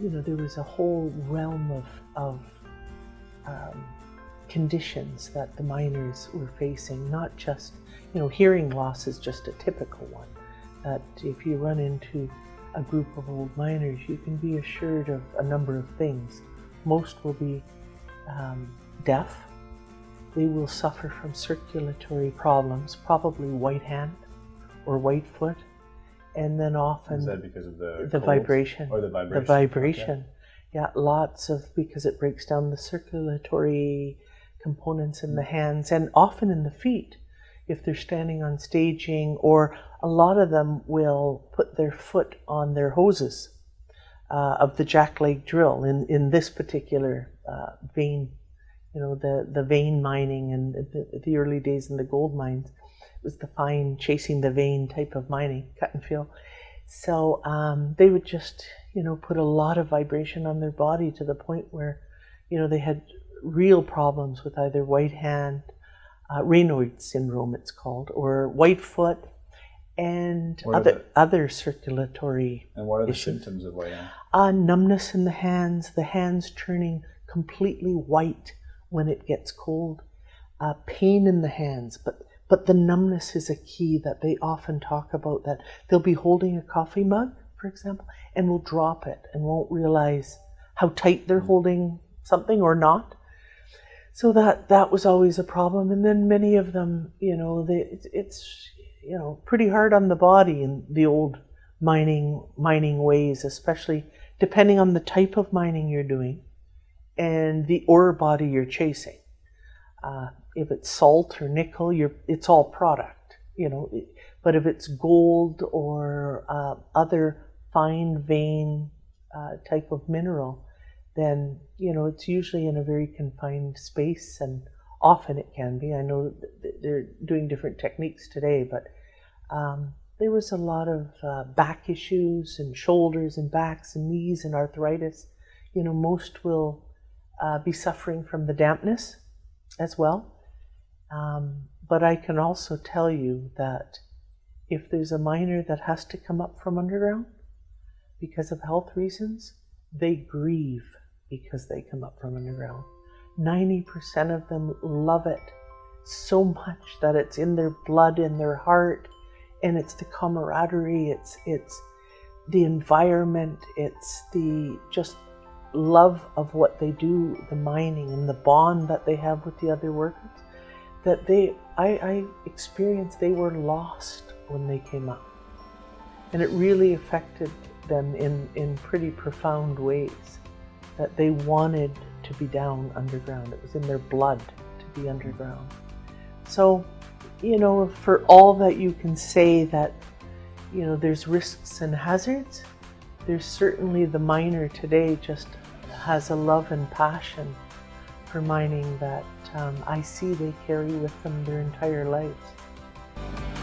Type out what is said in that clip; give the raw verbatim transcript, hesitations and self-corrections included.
you know, there was a whole realm of, of um, conditions that the miners were facing, not just, you know, hearing loss is just a typical one, that if you run into a group of old miners, you can be assured of a number of things. Most will be um, deaf. They will suffer from circulatory problems, probably white hand or white foot, and then often... Is that because of the... The vibration. Or the vibration. The vibration. Okay. Yeah, lots of... because it breaks down the circulatory components in the hands and often in the feet. If they're standing on staging, or a lot of them will put their foot on their hoses uh, of the jackleg drill in, in this particular uh, vein, you know, the, the vein mining and the, the early days in the gold mines. It was the fine chasing the vein type of mining, cut and fill. So um, they would just, you know, put a lot of vibration on their body to the point where, you know, they had real problems with either white hand, Uh, Raynaud syndrome, it's called, or white foot, and other the, other circulatory And what are the issues. Symptoms of white hand? Uh, numbness in the hands, the hands turning completely white when it gets cold, uh, pain in the hands, but, but the numbness is a key that they often talk about, that they'll be holding a coffee mug, for example, and will drop it and won't realize how tight they're mm. holding something or not. So that, that was always a problem. And then many of them, you know, they, it's, it's, you know, pretty hard on the body in the old mining, mining ways, especially depending on the type of mining you're doing and the ore body you're chasing. Uh, if it's salt or nickel, you're, it's all product, you know, but if it's gold or uh, other fine vein uh, type of mineral, then, you know, it's usually in a very confined space, and often it can be. I know they're doing different techniques today, but um, there was a lot of uh, back issues and shoulders and backs and knees and arthritis. You know, most will uh, be suffering from the dampness as well. Um, but I can also tell you that if there's a miner that has to come up from underground because of health reasons, they grieve because they come up from underground. ninety percent of them love it so much that it's in their blood, in their heart, and it's the camaraderie, it's, it's the environment, it's the just love of what they do, the mining, and the bond that they have with the other workers, that they, I, I experienced they were lost when they came up. And it really affected them in, in pretty profound ways, that they wanted to be down underground. It was in their blood to be underground. So, you know, for all that you can say that, you know, there's risks and hazards, there's certainly the miner today just has a love and passion for mining that um, I see they carry with them their entire lives.